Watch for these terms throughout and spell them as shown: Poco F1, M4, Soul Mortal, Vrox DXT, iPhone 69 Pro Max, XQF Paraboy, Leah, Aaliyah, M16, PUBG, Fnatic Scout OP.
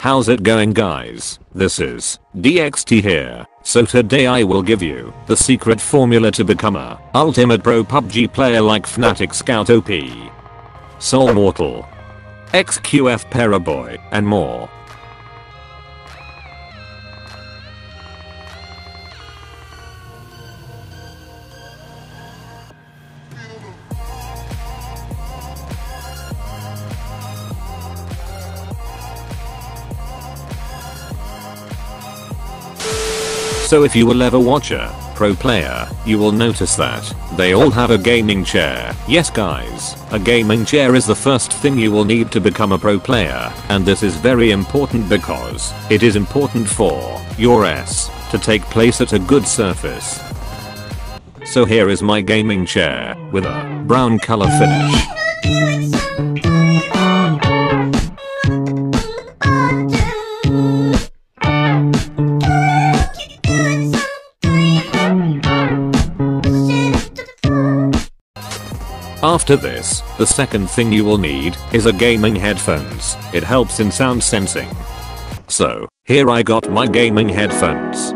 How's it going, guys? This is DXT here. So today I will give you the secret formula to become a ultimate pro PUBG player like Fnatic Scout OP, Soul Mortal, XQF Paraboy, and more. So if you will ever watch a pro player, you will notice that they all have a gaming chair. Yes guys, a gaming chair is the first thing you will need to become a pro player, and this is very important because it is important for your S to take place at a good surface. So here is my gaming chair with a brown color finish. After this, the second thing you will need is a gaming headphones. It helps in sound sensing. So, here I got my gaming headphones.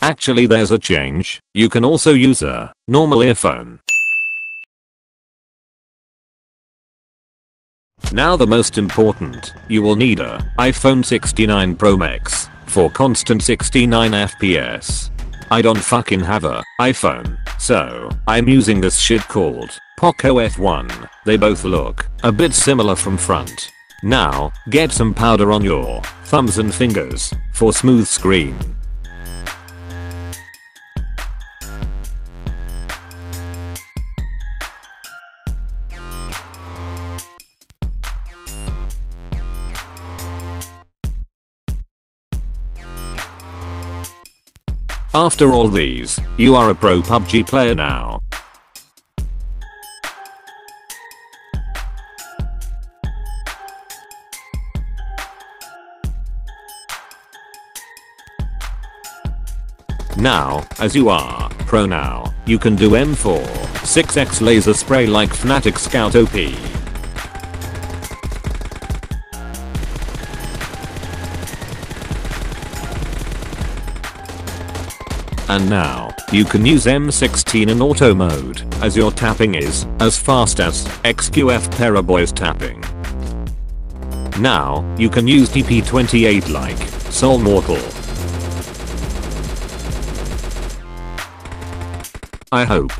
Actually, there's a change. You can also use a normal earphone. Now the most important, you will need a iPhone 69 Pro Max for constant 69 FPS. I don't fucking have a iPhone, so I'm using this shit called Poco F1. They both look a bit similar from front. Now, get some powder on your thumbs and fingers for smooth screen. After all these, you are a pro PUBG player now. Now, as you are pro now, you can do M4, 6x laser spray like Fnatic Scout OP. And now, you can use M16 in auto mode, as your tapping is as fast as XQF Paraboy's tapping. Now, you can use TP28 like Soul Mortal. I hope.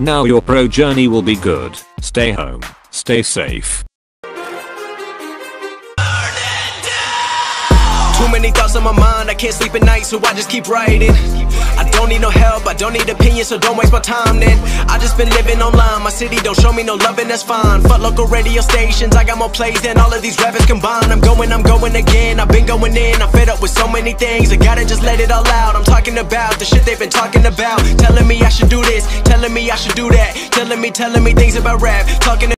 Now your pro journey will be good. Stay home. Stay safe. Too many thoughts on my mind, I can't sleep at night, so I just keep writing. I don't need no help, I don't need opinions, so don't waste my time then. I just been living online, my city don't show me no love and that's fine. Fuck local radio stations, I got more plays than all of these rappers combined. I'm going again, I've been going in, I'm fed up with so many things. I gotta just let it all out, I'm talking about the shit they've been talking about. Telling me I should do this, telling me I should do that. Telling me things about rap, talking